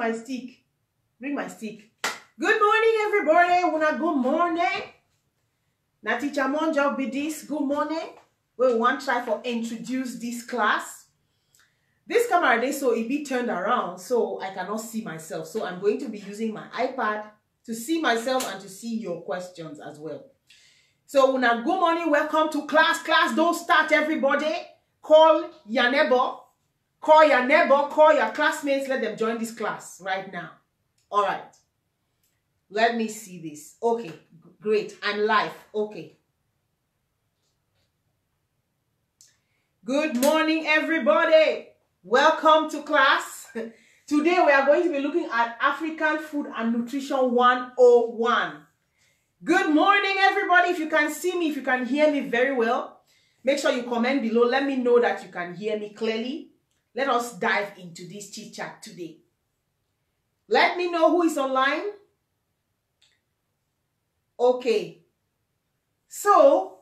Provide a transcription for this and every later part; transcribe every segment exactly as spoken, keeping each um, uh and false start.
my stick. Bring my stick. Good morning, everybody. Una, good morning. Na Ticha Monjok be this. Good morning. We want to try for introduce this class. This camera day, so it be turned around, so I cannot see myself. So I'm going to be using my iPad to see myself and to see your questions as well. So Una, good morning. Welcome to class. Class, don't start, everybody. Call your neighbor. Call your neighbor, call your classmates, let them join this class right now. All right. Let me see this. Okay, great. I'm live. Okay. Good morning, everybody. Welcome to class. Today, we are going to be looking at African Food and Nutrition one oh one. Good morning, everybody. If you can see me, if you can hear me very well, make sure you comment below. Let me know that you can hear me clearly. Let us dive into this chit chat today. Let me know who is online. Okay. So,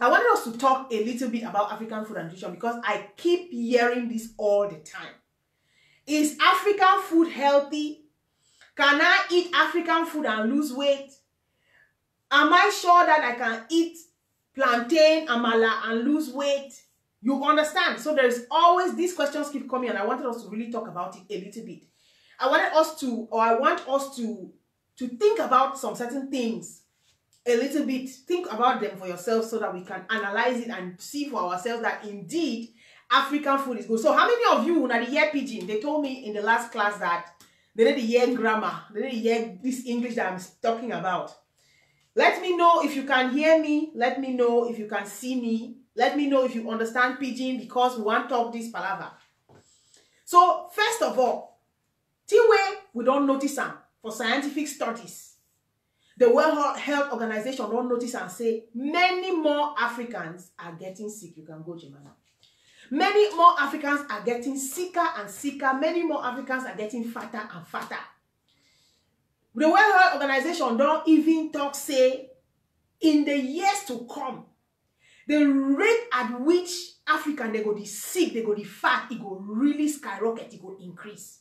I wanted us to talk a little bit about African food and nutrition because I keep hearing this all the time. Is African food healthy? Can I eat African food and lose weight? Am I sure that I can eat plantain, amala and lose weight? You understand? So there's always these questions keep coming, and I wanted us to really talk about it a little bit. I wanted us to, or I want us to, to think about some certain things a little bit. Think about them for yourself so that we can analyze it and see for ourselves that indeed African food is good. So how many of you now the year Pidgin? They told me in the last class that they didn't hear grammar, they didn't hear this English that I'm talking about. Let me know if you can hear me. Let me know if you can see me. Let me know if you understand Pidgin because we want to talk this palaver. So, first of all, Tiwe, we don't notice them for scientific studies. The World Health Organization don't notice and say, many more Africans are getting sick. You can go, Jemana. Many more Africans are getting sicker and sicker. Many more Africans are getting fatter and fatter. The World Health Organization don't even talk, say, in the years to come, the rate at which African they go be sick, they go be fat, it go really skyrocket, it go increase.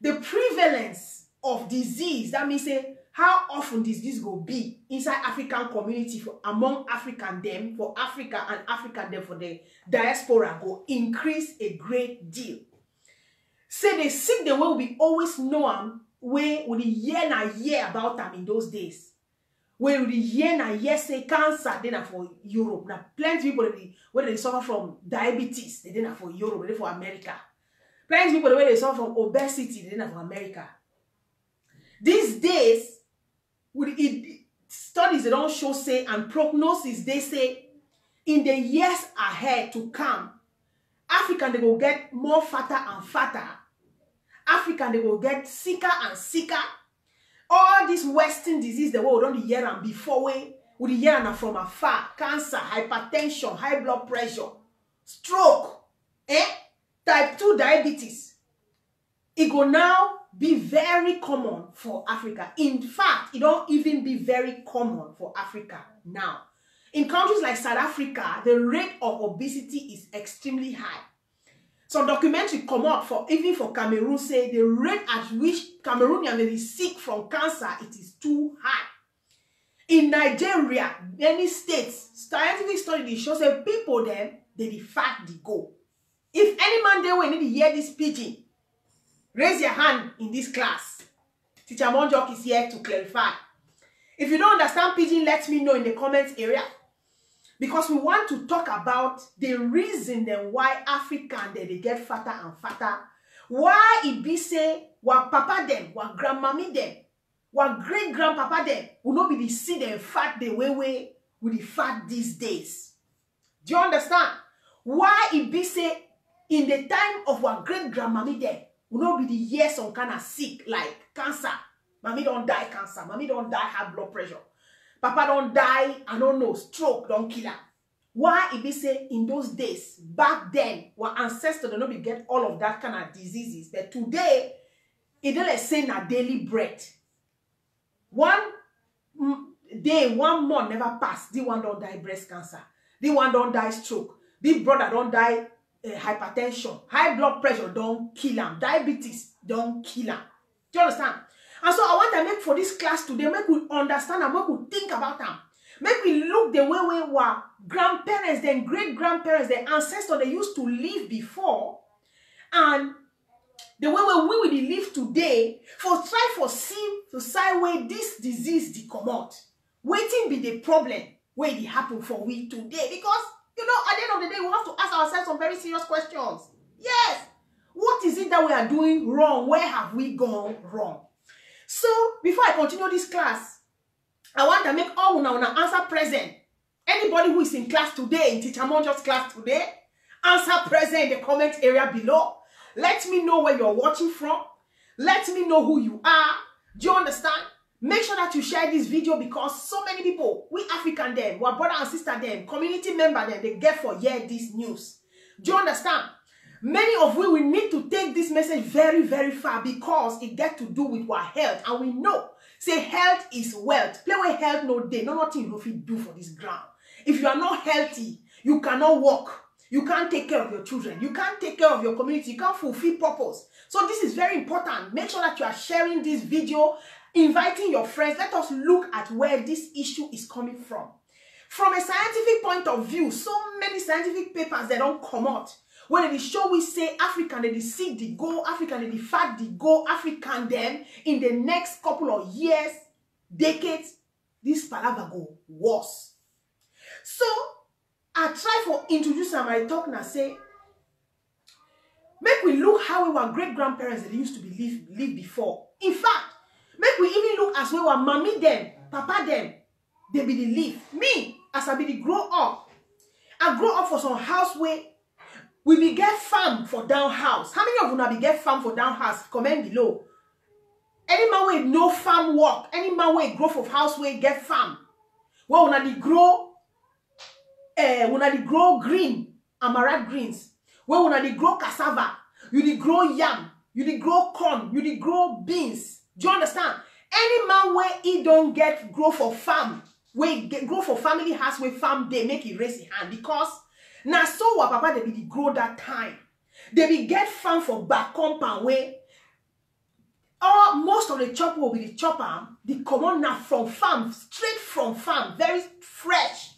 The prevalence of disease, that means say how often disease go be inside African community for among African them for Africa and African them for the diaspora go increase a great deal. Say they sick the way we always know them, where we year na year about them in those days. Where we hear na yes say cancer they na for Europe. Now plenty people they where they suffer from diabetes, they na for Europe, they for America. Plenty people where they suffer from obesity, they na for America. These days, with it, studies they don't show say and prognosis they say in the years ahead to come, African they will get more fatter and fatter. African they will get sicker and sicker. All this Western disease, the world on the year and before way, with the year and from afar, cancer, hypertension, high blood pressure, stroke, eh? type two diabetes. It will now be very common for Africa. In fact, it don't even be very common for Africa now. In countries like South Africa, the rate of obesity is extremely high. Some documentary come out for even for Cameroon say the rate at which Cameroonians may be sick from cancer, it is too high. In Nigeria, many states, scientific study shows that people them they be fat they go. If any man there will need to hear this Pidgin, raise your hand in this class. Teacher Monjok is here to clarify. If you don't understand Pidgin, let me know in the comments area. Because we want to talk about the reason then why African they, they get fatter and fatter. Why it be say, what papa them, what grandmammy them, what great grandpapa them will not be the see them fat the way way with the fat these days. Do you understand? Why it be say in the time of what great grandmammy them will not be the years some kind of sick like cancer. Mommy don't die cancer. Mommy don't die high blood pressure. Papa don't die, I don't know, stroke don't kill her. Why it be say in those days, back then, our ancestors don't be get all of that kind of diseases. But today, it don't like say na daily bread. One day, one month never pass. This one don't die breast cancer. This one don't die stroke. This brother don't die uh, hypertension. High blood pressure don't kill him. Diabetes don't kill am. Do you understand? And so I want to make for this class today, make we understand and make we think about am. Make we look the way we were grandparents, then great-grandparents, the ancestors they used to live before, and the way we will live today, for try for see to see where this disease dey come out. Wetin be the problem where it happen for we today? Because you know, at the end of the day, we have to ask ourselves some very serious questions. Yes, what is it that we are doing wrong? Where have we gone wrong? So before I continue this class, I want to make all una una answer present. Anybody who is in class today, in Teacher Monjok's class today, answer present in the comment area below. Let me know where you're watching from. Let me know who you are. Do you understand? Make sure that you share this video, because so many people, we African them, our brother and sister them, community member them, they get for hear this news. Do you understand? Many of we will need to take this message very, very far, because it gets to do with our health, and we know. Say health is wealth. Play with health no day. No nothing you fit do for this ground. If you are not healthy, you cannot walk. You can't take care of your children. You can't take care of your community. You can't fulfill purpose. So this is very important. Make sure that you are sharing this video, inviting your friends. Let us look at where this issue is coming from. From a scientific point of view, so many scientific papers they don't come out. When they show we say African, they sick, they go, African, they fat, they go, African, then in the next couple of years, decades, this palaver go worse. So I try for introduce and I talk and say, make we look how our great-grandparents that used to be live, live before. In fact, make we even look as we were mommy them, papa them, they be the live. Me, as I be the grow up, I grow up for some house where we be get farm for down house. How many of una be get farm for down house? Comment below. Any man wey no farm work, any man wey grow for house wey get farm. Well, una dey grow, eh, una dey grow green, amaranth greens. Well, una dey grow cassava, you dey grow yam, you dey grow corn, you dey grow beans. Do you understand? Any man wey he don't get grow for farm, wey grow for family house wey farm dey, make he raise his hand, because na so wa papa they be grow that time. They be get farm for back compound way. Or most of the chopper will be the chopper. They come on now from farm, straight from farm, very fresh.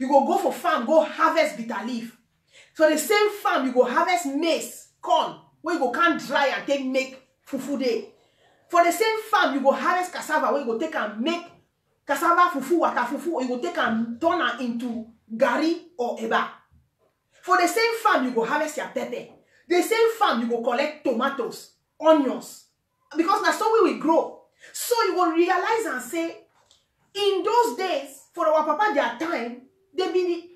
You go go for farm, go harvest bitter leaf. So the same farm, you go harvest maize, corn, where you go can't dry and take make fufu day. For the same farm, you go harvest cassava, where you go take and make cassava fufu, water fufu, or you go take and turn her into gari or eba. For the same farm, you go harvest your pepper. The same farm, you go collect tomatoes, onions. Because that's how we will grow. So you will realize and say, in those days, for our papa, their time, they be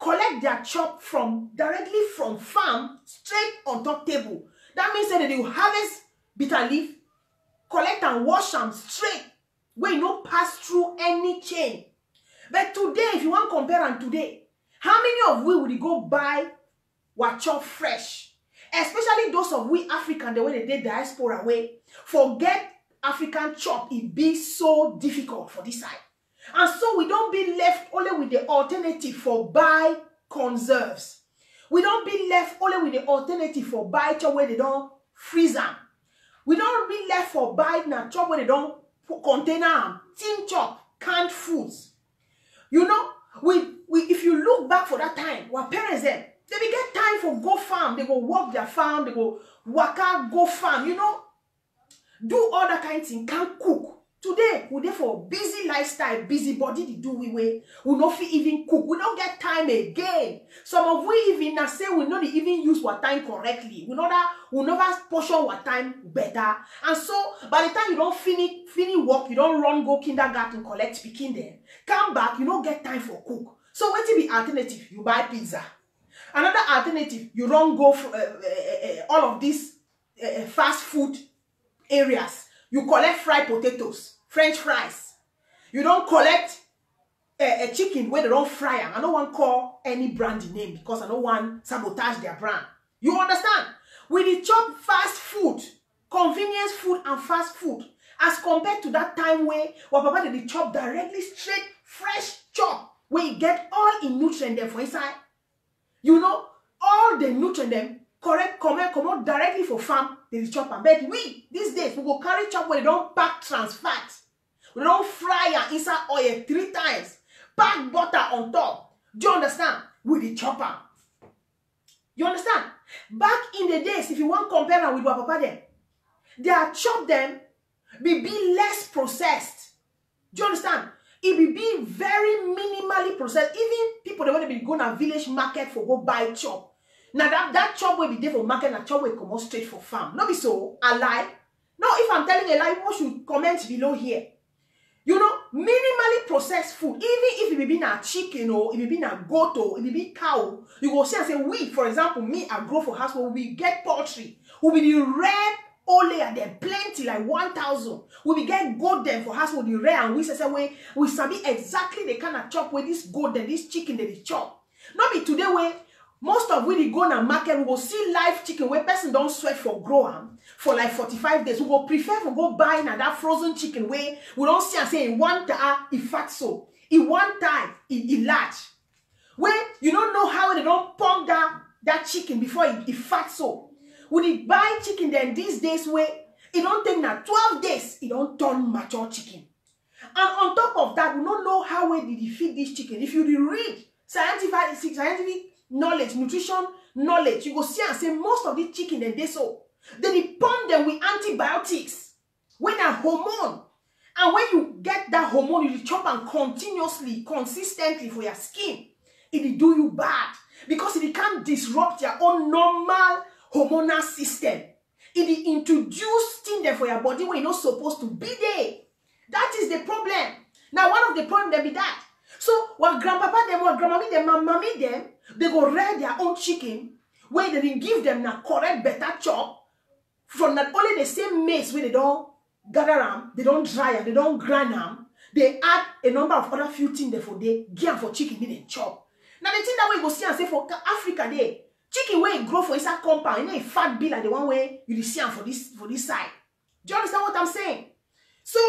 collect their chop from directly from farm, straight on top table. That means that they will harvest bitter leaf, collect and wash them straight, where you don't pass through any chain. But today, if you want to compare them today, how many of we would go buy what chop fresh? Especially those of we African, the way they did diaspora way. Forget African chop, it be so difficult for this side. And so we don't be left only with the alternative for buy conserves. We don't be left only with the alternative for buy chop where they don't freeze them. We don't be left for buy na chop where they don't contain them. Tin chop, canned foods. You know, we We, if you look back for that time, our parents then, they will get time for go farm. They go walk their farm. They go waka, go farm, you know. Do all that kind of thing, can't cook. Today, we therefore busy lifestyle, busy body, they do we way. We don't feel even cook. We don't get time again. Some of we even now say we don't even use our time correctly. We know that we never portion our time better. And so, by the time you don't finish, finish work, you don't run, go kindergarten, collect picking there. Come back, you don't get time for cook. So what is the alternative? You buy pizza. Another alternative, you don't go for uh, uh, uh, all of these uh, fast food areas. You collect fried potatoes, French fries. You don't collect uh, a chicken where they don't fry them. I don't want to call any brand name because I don't want to sabotage their brand. You understand? We did chop fast food, convenience food and fast food, as compared to that time where our papa did chop directly straight, fresh chop. Where you get all the nutrient them for inside. You know, all the nutrient them correct, come out directly for farm, they chop am. But we, these days, we go carry chop where they don't pack trans fat. We don't fry am inside oil three times. Pack butter on top. Do you understand? With the chopper. You understand? Back in the days, if you want to compare them with my papa them, they are chop them, be, be less processed. Do you understand? It will be very minimally processed. Even people, they want to be going to village market for go buy chop. Now that, that chop will be there for market, and chop will come out straight for farm. Not be so, a lie. Now if I'm telling a lie, people should comment below here. You know, minimally processed food, even if it will be a chicken or it will be a goat or it will be cow, you go see and say, we, for example, me, I grow for household, we get poultry, we will be the rare only and then plenty, like one thousand. We will get golden for household, the rare, and we say, we, we sabi exactly the kind of chop where this golden, this chicken, that they chop. Not be today, where most of we go to market, we will see live chicken where person don't sweat for growing for like forty-five days. We will prefer to go buy that frozen chicken where we don't see and say in one time it fat so, in one time it, it large. Where you don't know how they don't pump that, that chicken before it, it fat so. When you buy chicken then these days where it don't take now twelve days, it don't turn mature chicken. And on top of that, we don't know how we did feed this chicken. If you read scientific, scientific knowledge, nutrition knowledge, you go see and say most of these chicken then they so. Then they pump them with antibiotics, when a hormone. And when you get that hormone, you chop and continuously, consistently for your skin, it will do you bad because it can disrupt your own normal hormonal system. It will introduce things there for your body when you're not supposed to be there. That is the problem. Now, one of the problems there be that. So, what grandpapa them, what grandmami them, and mommy them, they go rear their own chicken where they didn't give them a correct, better chop. From not only the same maize where they don't gather them, they don't dry them, they don't grind them, they add a number of other few things there for they give for chicken they, they chop. Now the thing that we go see and say for Africa there, chicken where it grow for inside compound, you know, a fat bill like the one way you see them for this for this side. Do you understand what I'm saying? So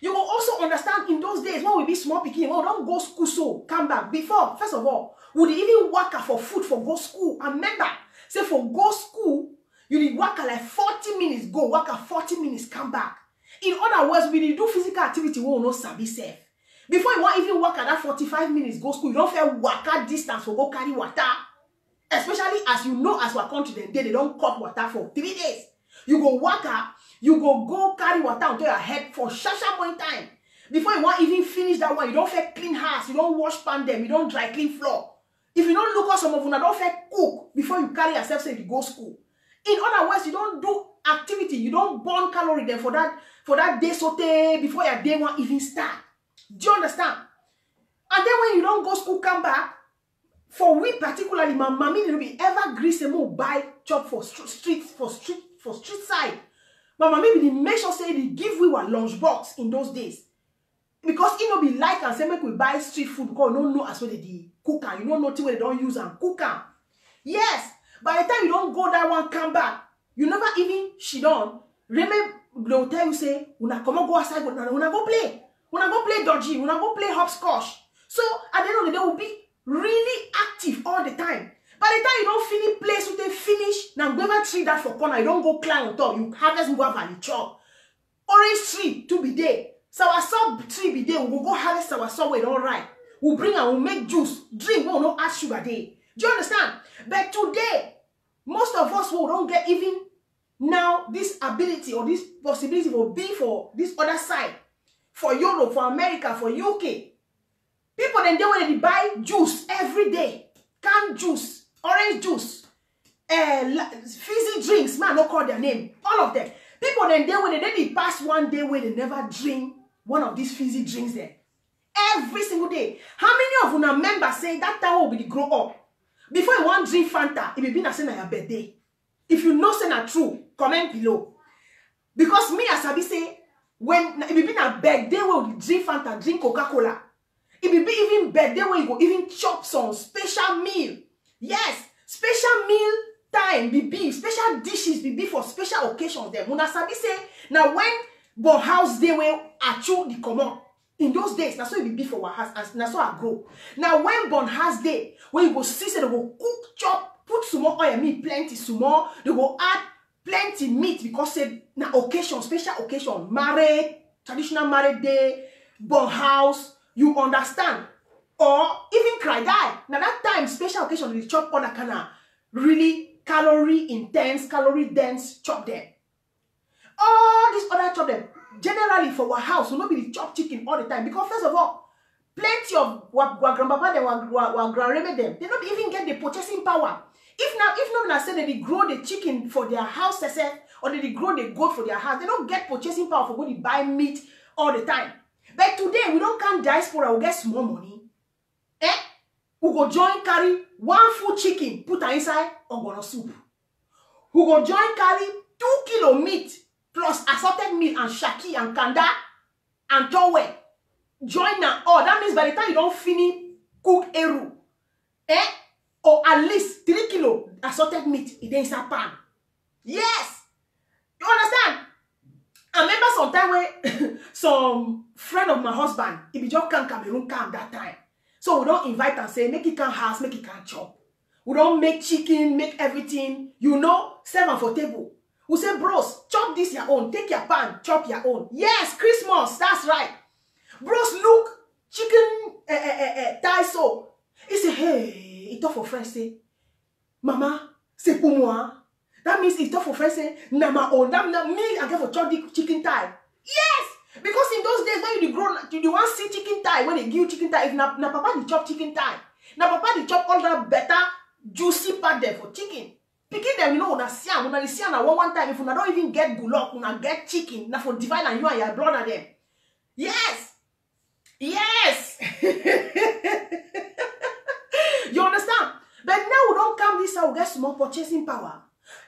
you will also understand in those days when we be small picking, oh don't go school so come back. Before, first of all, would they even work for food for go school? And remember, say for go school. You need work like forty minutes, go work at forty minutes, come back. In other words, we need do physical activity, we will not sabi self. Before you want even work at that forty-five minutes, go school, you don't fair work at distance for go carry water. Especially as you know, as our country, then they don't cut water for three days. You go work at, you go go carry water until your head for shasha point time. Before you want even finish that one, you don't fair clean house, you don't wash pan them, you don't dry clean floor. If you don't look at some of you, don't fair cook before you carry yourself, say you go school. In other words, you don't do activity, you don't burn calorie then for that for that day saute before your day one even start. Do you understand? And then when you don't go school, come back. For we particularly, my mommy will be ever grease and more buy chop for street for street for street side. My mommy will make sure say they give we one lunch box in those days because it will be like and say make we buy street food because you don't know as well they cook and you don't know where they don't use and cook and yes. By the time you don't go that one, come back. You never even she done. Remember, they'll tell you say, "Una come on, go outside, una go play, una go play dodgy, una go play hopscotch." So at the end of the day, will be really active all the time. By the time you don't finish play, so they finish. Now go ever tree that for corner. You don't go climb on top. You harvest guava valley chop. Orange tree to be there. Soursop tree be there. We will go harvest soursop with all right. We bring and we make juice. Drink. We will not add sugar there. Do you understand? But today, most of us who don't get even now this ability or this possibility will be for this other side, for Europe, for America, for U K. People then they want to buy juice every day, canned juice, orange juice, uh, fizzy drinks. Man, don't call their name. All of them. People then they when they pass one day where they never drink one of these fizzy drinks there. Every single day. How many of you remember saying that time will be the grow up? Before you want drink Fanta, it will be not saying your birthday. If you know say not true, comment below. Because me as I be say, when it will be a birthday where you drink Fanta, drink Coca-Cola. It will be even birthday where you go even chop some special meal. Yes, special meal time be be special dishes be be for special occasions. Then when I say now when but house they will actually come on. In those days, that's what it will be for our house, and that's what I grow. Now, when born house day, when you go see, say, they will cook, chop, put some more oil, meat, plenty, some more, they will add plenty meat because say na occasion, special occasion, marriage, traditional marriage day, born house, you understand? Or even cry guy. Now that time, special occasion, we chop other kind of really calorie intense, calorie dense, chop them. All these other chop them. Generally for our house, we no be the chop chicken all the time because first of all, plenty of our grandpapa and our grandmama them, they don't even get the purchasing power. If now, if not, now say they grow the chicken for their house, or they grow the goat for their house, they don't get purchasing power for going to buy meat all the time. But today we don't count diaspora, we get small money. Eh? We go join carry one full chicken, put her inside ogbono soup. We go join carry two kilo meat plus assorted meat and shaki and kanda and towe. Join now all. That means by the time you don't finish cook eru, eh? Or at least three kilo assorted meat in the pan. Yes, you understand? I remember sometime where some friend of my husband, he be just come Cameroon camp that time. So we don't invite and say, make it can house, make it can chop. We don't make chicken, make everything, you know, serve and for table. We say, bros, chop this your own, take your pan, chop your own. Yes, Christmas, that's right. Bros, look, chicken, eh, eh, eh, eh, thai so. He say, hey, he talk for French, say, mama, c'est pour moi. That means he talk for French, say, na my own, na me, I get for chop the chicken thai. Yes! Because in those days, when you grow, you want see chicken thigh, when they give chicken thigh, if na, na papa they chop chicken thigh, na papa they chop all that better, juicy part there for chicken. Picking them, you know, una siam, una siam na one one time, if una don't even get gulok, una get chicken, na for divide and you and your brother them. Yes! Yes! You understand? But now we don't come this out, we get small purchasing power.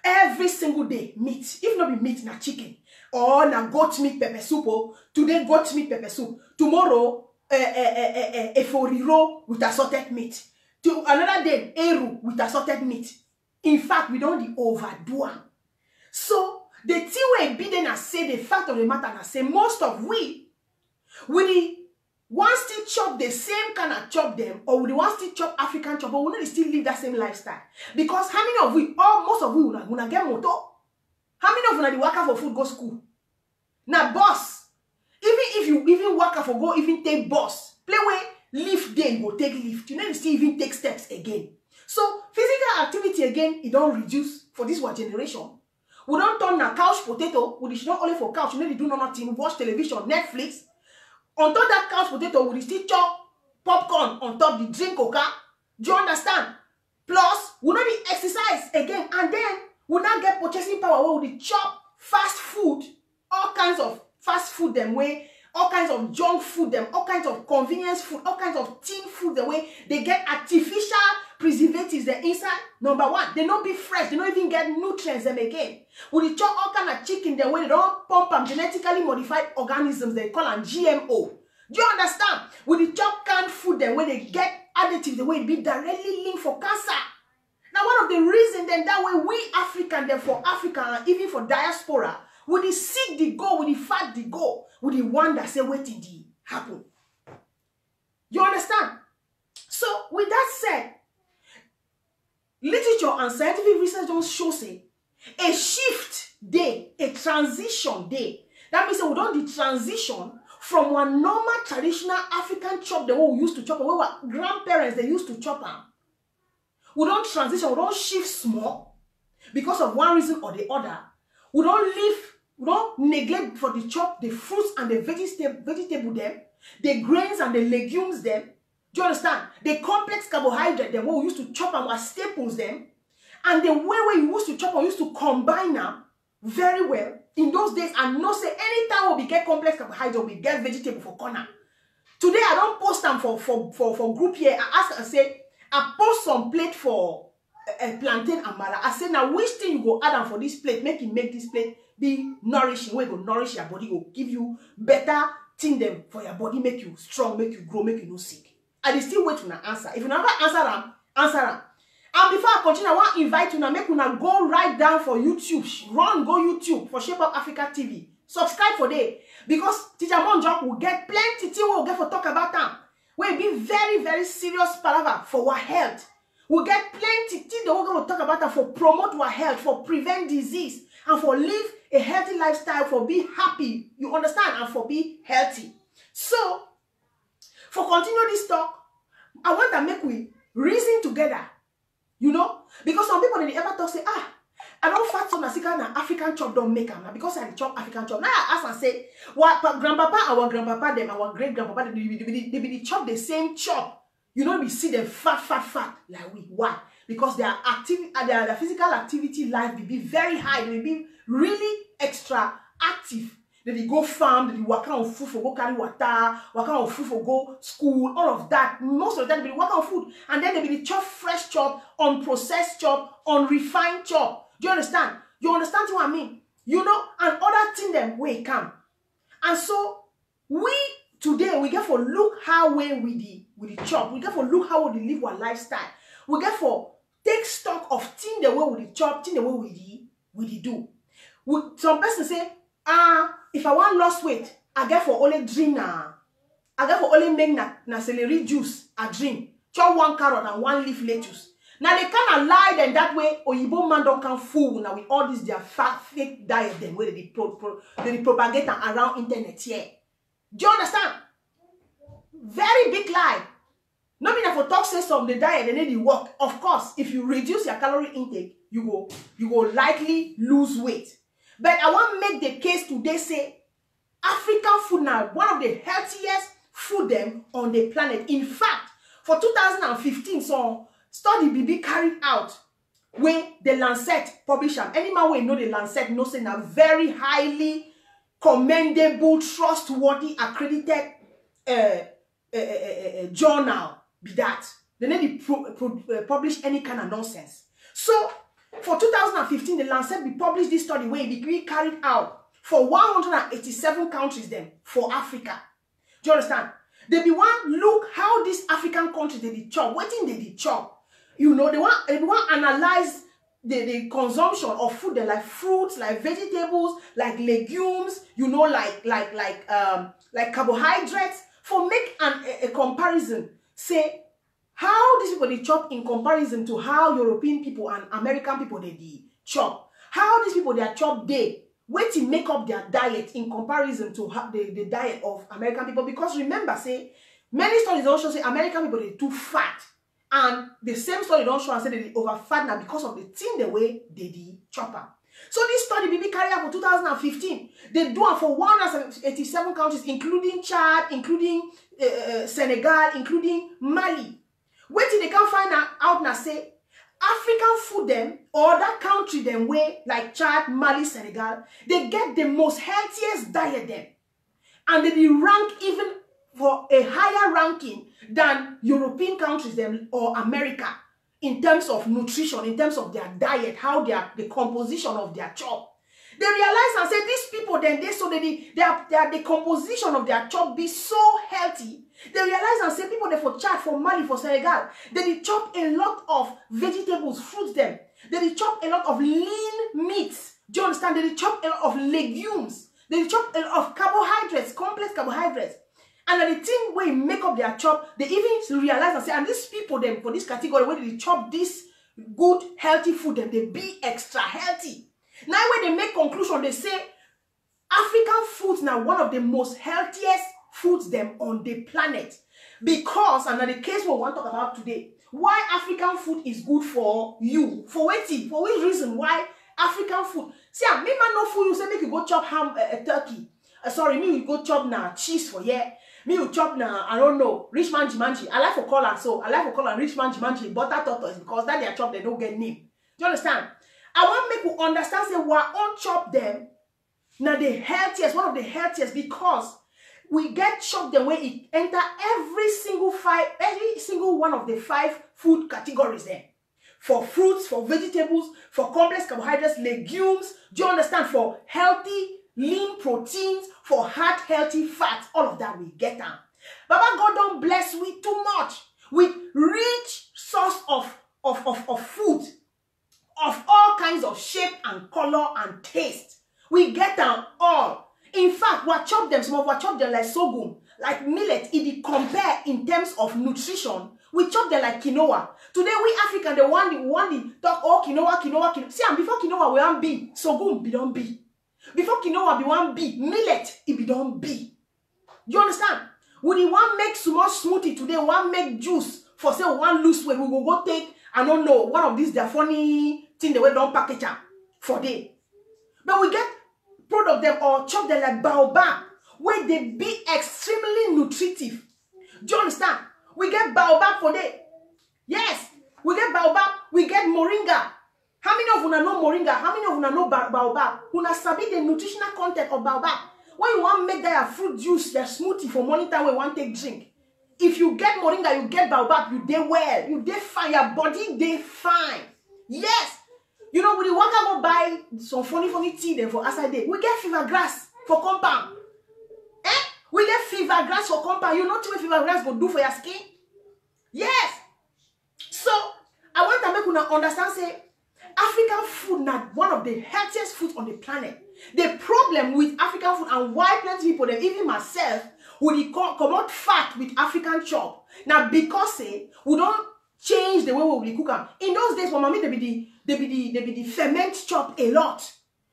Every single day, meat. If not be meat, na chicken. Or na goat meat pepper soup. Oh. Today goat meat pepper soup. Tomorrow a eh, eh, eh, eh, eh, foriro with assorted meat. To another day eru with assorted meat. In fact, we don't overdo it. So the thing where be then I say the fact of the matter I say most of we we want still chop the same kind of chop them or we want still chop African chop but we don't still live that same lifestyle because how many of we or most of we will not get motor. How many of you are the worker for food go school? Now, boss, even if you even worker for go, even take boss, play way, lift day, you go take lift. You never see even take steps again. So, physical activity again, it don't reduce for this one generation. We don't turn a couch potato, we should not only for couch, you know, they do nothing, watch television, Netflix. On top that couch potato, we still chop popcorn on top, the drink coca. Do you understand? Plus, we don't need exercise again, and then we now get purchasing power where we chop fast food, all kinds of fast food them way, all kinds of junk food them, all kinds of convenience food, all kinds of tin food the way they get artificial preservatives the inside. Number one, they don't be fresh, they don't even get nutrients them again. We chop all kinds of chicken the way they don't pump up genetically modified organisms, they call them G M O. Do you understand? We chop canned food them where they get additives the way it be directly linked for cancer. Now, one of the reasons then that way we African, then for Africa and even for diaspora, would the seek the goal, would the fight the goal, would the one that say wait till the happen. You understand? So, with that said, literature and scientific research don't show say a shift day, a transition day. That means we don't the transition from one normal traditional African chop the way we used to chop, where our grandparents they used to chop them. We don't transition, we don't shift small because of one reason or the other. We don't leave, we don't neglect for the chop, the fruits and the vegetable, vegetable them, the grains and the legumes them. Do you understand? The complex carbohydrate them, what we used to chop our staples them. And the way we used to chop, we used to combine them very well in those days and not say anytime we get complex carbohydrate, we get vegetable for corner. Today, I don't post them for, for, for, for group here. I ask and say, I post some plate for a uh, plantain amara. I say now which thing you go add on for this plate, make it make this plate be nourishing. Where go nourish your body, go give you better thing them for your body, make you strong, make you grow, make you no sick. I still wait for an answer. If you never answer them, answer them. And before I continue, I want to invite you now, make you now go right down for YouTube. Run, go YouTube for Shape Up Africa T V. Subscribe for day because Ticha Monjok will get plenty thing we will get for talk about them. We'll be very, very serious palaver for our health. We'll get plenty things that we're going to talk about for promote our health, for prevent disease. and for live a healthy lifestyle, for be happy, you understand, and for be healthy. So, for continue this talk, I want to make we reason together, you know, because some people they ever talk say, ah, I don't fat so na sika na African chop don't make them, because I chop African chop. Now I ask and say, what grandpapa, our grandpapa, them, our great grandpapa, they, they, they, they, they, they chop the same chop. You know, we see them fat, fat, fat like we. Why? Because their activity, their, their physical activity life will be very high. They will be really extra active. Then they go farm, then they work out on food for go carry water, work out on food for go school, all of that. Most of the time they will work out on food, and then they will chop fresh chop, unprocessed chop, unrefined chop. Do you understand? You understand what I mean? You know, and other thing them way come. And so we today we get for look how way we the with the chop. We get for look how we live our lifestyle. We get for take stock of thing the way we the chop, thing the way we the we the do. We, some person say, ah, if I want lost weight, I get for only drink na. I get for only make na na celery juice. I drink chop one carrot and one leaf lettuce. Now they can't lie them that way. Oyibo man don't come fool now with all this their fat fake diet them where they pro, pro, they propagate around internet here. Do you understand? Very big lie. No mean for talk say some the diet and then they work. Of course, if you reduce your calorie intake, you go you go likely lose weight. But I want to make the case today say African food now one of the healthiest food them on the planet. In fact, for two thousand fifteen, so study B B carried out when the Lancet published them. Any man will know the Lancet knows in a very highly commendable, trustworthy, accredited uh, uh, uh, uh, journal. Be that they never publish any kind of nonsense. So for two thousand fifteen, the Lancet we published this study where it be carried out for one hundred eighty-seven countries. Then for Africa, do you understand? They be want look how this African country they did chop. What thing they did chop? You know, they want they want analyze the, the consumption of food. They like fruits, like vegetables, like legumes. You know, like like like um like carbohydrates. For make an, a, a comparison, say how these people they chop in comparison to how European people and American people they, they chop. How these people they are chop day. Wait to make up their diet in comparison to the, the diet of American people. Because remember, say, many studies also say American people, they're too fat. And the same study don't show and say they're over fat now because of the thing the way they the chopper. So this study B B carried out for two thousand fifteen. They do it for one hundred eighty-seven countries, including Chad, including uh, Senegal, including Mali. Wait till they can find out now, say, African food them, or that country them way, like Chad, Mali, Senegal, they get the most healthiest diet them. And they rank even for a higher ranking than European countries them or America in terms of nutrition, in terms of their diet, how they are, the composition of their chop. They realize and say these people then, they so they, they are, they are the composition of their chop be so healthy. They realize and say people there for Chad, for Mali, for Senegal, they, they chop a lot of vegetables, fruits them. They, they chop a lot of lean meats. Do you understand? They, they chop a lot of legumes. They, they chop a lot of carbohydrates, complex carbohydrates. And then the thing where they make up their chop, they even realize and say, and these people them for this category, where they chop this good, healthy food, them, they be extra healthy. Now when they make conclusion, they say, African foods now one of the most healthiest foods them on the planet, because and the case we want to talk about today, why African food is good for you, for waiting, for which reason, why African food. See, I me man no food you say make you go chop ham uh, uh, turkey. Uh, sorry, me you go chop na cheese for yeah. Me you chop na I don't know rich man jimanji. I like for color so I like for color rich man jimanji butter tortoise because that their chop they don't get name. Do you understand? I want make you understand say we all chop them. Now the healthiest, one of the healthiest because. We get chopped the way it enter every single five, every single one of the five food categories there. For fruits, for vegetables, for complex carbohydrates, legumes, do you understand? For healthy, lean proteins, for heart healthy fats, all of that we get them. Baba God don't bless we too much with rich source of, of, of, of food of all kinds of shape and color and taste. We get them all. In fact, we chop them small, we chop them like sorghum, like millet. If you compare in terms of nutrition, we chop them like quinoa. Today, we African, the one the one the talk, oh, quinoa, quinoa, quinoa. See, and before quinoa, we don't be. Sorghum, we don't be. Before quinoa, we want be. Millet, it we don't be. Do you understand? We want make so much smoothie today, we want make juice. For say, we want loose weight, we will go take, I don't know, one of these, the funny thing, the way don't package up for day. But we get product them or chop them like baobab, where they be extremely nutritive. Do you understand? We get baobab for day. Yes, we get baobab, we get moringa. How many of una know moringa? How many of una know baobab? Una sabi the nutritional content of baobab. When you want to make that fruit juice, that smoothie for morning time, we want to take drink. If you get moringa, you get baobab, you dey well, you dey fine, your body dey fine. Yes. You know, when you want to go buy some funny, funny tea then for outside day, we get fever grass for compound. Eh? We get fever grass for compound. You know what fever grass will do for your skin? Yes. So, I want to make you understand, say, African food not one of the healthiest food on the planet. The problem with African food and why plenty people, them, even myself, we come out fat with African chop. Now, because say, we don't change the way we cook them. In those days, my mommy, they be the They be the, they be the ferment chop a lot.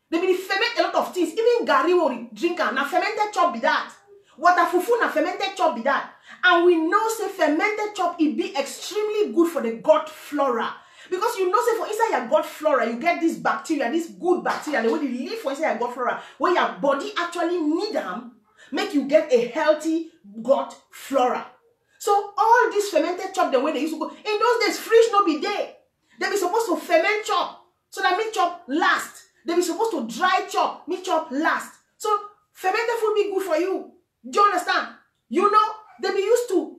They be the ferment a lot of things. Even gari will drink and now fermented chop be that. Water fufu na fermented chop be that. And we know say fermented chop it be extremely good for the gut flora. Because you know say for inside your gut flora, you get this bacteria, this good bacteria, the way they live for inside your gut flora, where your body actually need them, make you get a healthy gut flora. So all this fermented chop, the way they used to go, in those days, fridge no be there. They be supposed to ferment chop, so that meat chop last. They be supposed to dry chop, meat chop last. So fermented food be good for you. Do you understand? You know, they be used to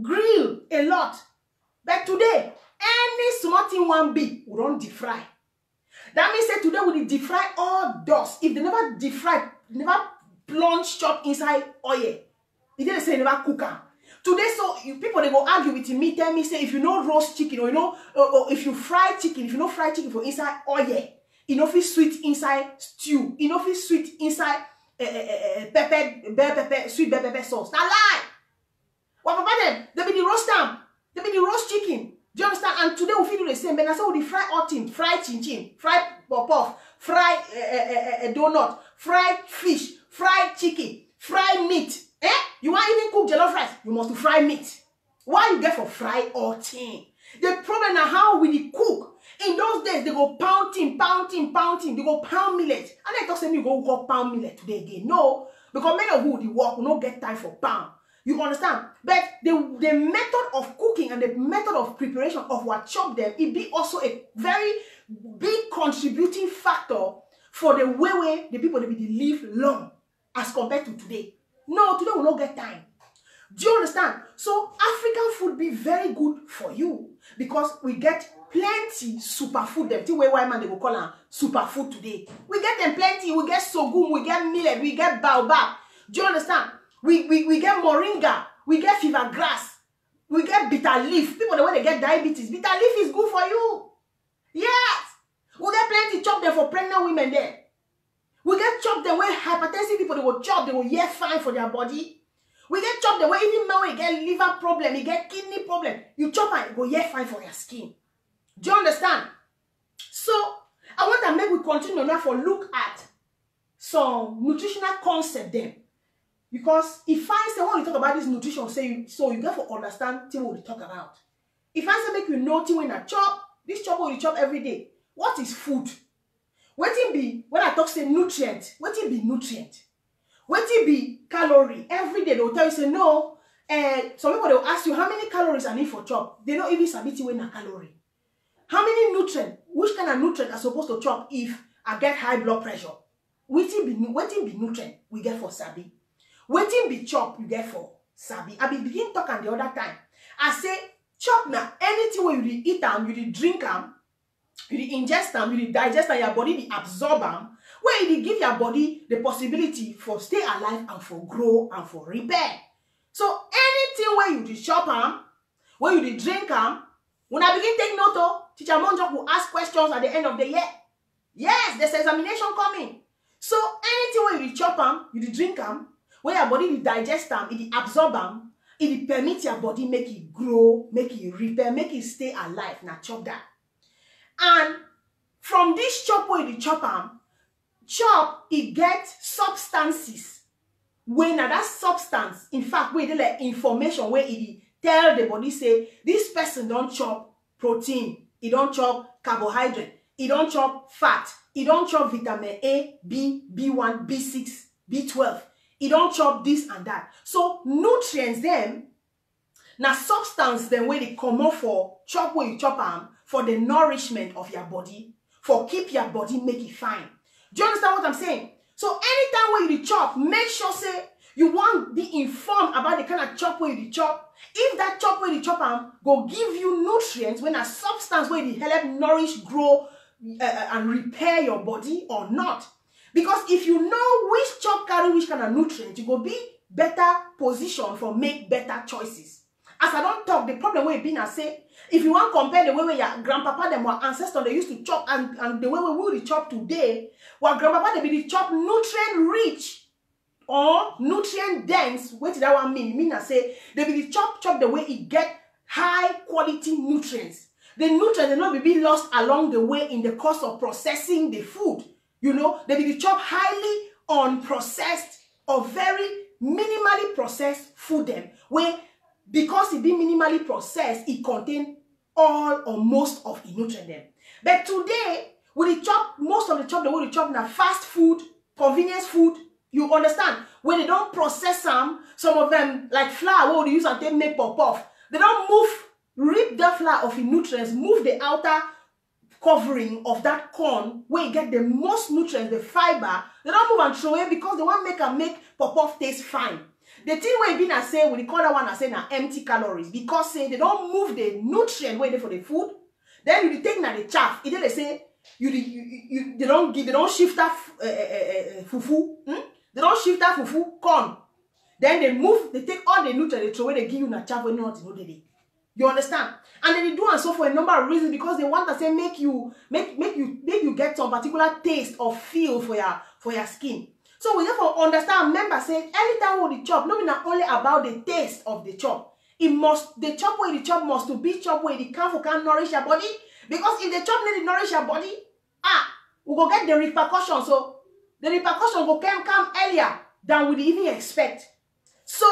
grill a lot. But today, any small thing one be, we don't defry. That means that today we defry all dust. If they never defry, never plunge chop inside oil. If they say never cook them. Today, so people they go argue with me, tell me, say if you know roast chicken, or you know, or, or if you fry chicken, if you know fry chicken for inside oil, oh yeah, enough is sweet inside stew, enough is sweet inside uh, uh, pepper, bell pepper, sweet bell pepper sauce. Now lie. What well, about them? They be the roast them. They be the roast chicken. Do you understand? And today we feel do the same. But I say we fry all things, fry chin chin, fry pop off, fry uh, uh, uh, donut, fry fish, fry chicken, fry meat. Eh? You want even cook jollof rice? You must fry meat. Why you get for fry or thing? The problem is how will you cook? In those days, they go pounding, pounding, pounding. They go pound millet. And they talk say you go go pound millet today again. No, because many of who they work will not get time for pound. You understand? But the, the method of cooking and the method of preparation of what chop them, it be also a very big contributing factor for the way, way the people they be live long as compared to today. No, today we will not get time. Do you understand? So African food be very good for you because we get plenty superfood. Them, till white man they will call them superfood today. We get them plenty. We get sorghum, we get millet, we get baobab. Do you understand? We we we get moringa, we get fever grass, we get bitter leaf. People the way they get diabetes, bitter leaf is good for you. Yes, we get plenty chop them for pregnant women there. We get chopped the way hypertensive people, they will chop, they will hear fine for their body. We get chopped the way even now you get liver problem, you get kidney problem. You chop and it will hear fine for your skin. Do you understand? So, I want to make we continue now for look at some nutritional concept then. Because if I say, when we talk about this nutrition, say you, so you get to understand what we talk about. If I say make you know when I chop, this chop will you chop every day. What is food? What it be, when I talk say nutrient, what it be nutrient? What it be calorie? Every day they'll tell you, say no. Uh, some people they'll ask you, how many calories I need for chop? They don't even submit you in a calorie. How many nutrient? Which kind of nutrient are supposed to chop if I get high blood pressure? What it be, what it be nutrient we get for sabi? What it be chop you get for sabi? I be begin talking the other time. I say, chop now, anything where you eat them, you drink them, you the ingest them, you the digest them, your body the absorb them, where it give your body the possibility for stay alive and for grow and for repair. So anything where you the chop them, where you the drink them, when I begin take note, Ticha Monjok will ask questions at the end of the year. Yes, there's examination coming. So anything when you chop them, you drink them, when your body you digest them, it absorb them, it permits your body make it grow, make it repair, make it stay alive. Now chop that. And from this chop when you chop them, chop it gets substances. When that substance, in fact, when they like information where it tell the body say this person don't chop protein, it don't chop carbohydrate, it don't chop fat. It don't chop vitamin A, B, B one, B six, B twelve. It don't chop this and that. So nutrients them, now substance them where they come up for chop where you chop them for the nourishment of your body, for keep your body make it fine. Do you understand what I'm saying? So anytime when you chop, make sure say you want be informed about the kind of chop where you chop. If that chop where you chop them go give you nutrients when a substance where they help nourish, grow, Uh, and repair your body or not. Because if you know which chop carry which kind of nutrient, you go be better position for make better choices. As I don't talk, the problem where been I say, if you want to compare the way where your grandpapa them were ancestors they used to chop and, and the way where we chop today, while grandpapa they be the chop nutrient rich or nutrient dense. What did that one mean? Mean I say they be the chop chop the way it get high quality nutrients. The nutrients will not be lost along the way in the course of processing the food. You know, they will be chopped highly unprocessed or very minimally processed food them. Where because it be minimally processed, it contain all or most of the nutrient them. But today, with the chop, most of the chop, the way we chop now fast food, convenience food. You understand? When they don't process some, some of them like flour, what they use and they make pop off. They don't move. Rip the flour of the nutrients, move the outer covering of that corn where you get the most nutrients, the fiber. They don't move and throw it because they want to make and make pop-off taste fine. The thing where it been I say, we call that one I say now empty calories because say they don't move the nutrient where they for the food. Then you take now the chaff. Either they say you, you, you they don't give, they don't shift that uh, uh, uh, fufu. Hmm? They don't shift that fufu corn. Then they move, they take all the nutrients, they throw away, they give you na chaff when you not know the you understand? And then they do and so for a number of reasons because they want to say make you make make you make you get some particular taste or feel for your for your skin. So we therefore understand member saying anytime we chop, no not only about the taste of the chop. It must the chop where the chop must to be chop where the can for can nourish your body. Because if the chop need to nourish your body, ah, we go get the repercussions. So the repercussions will come come earlier than we even expect. So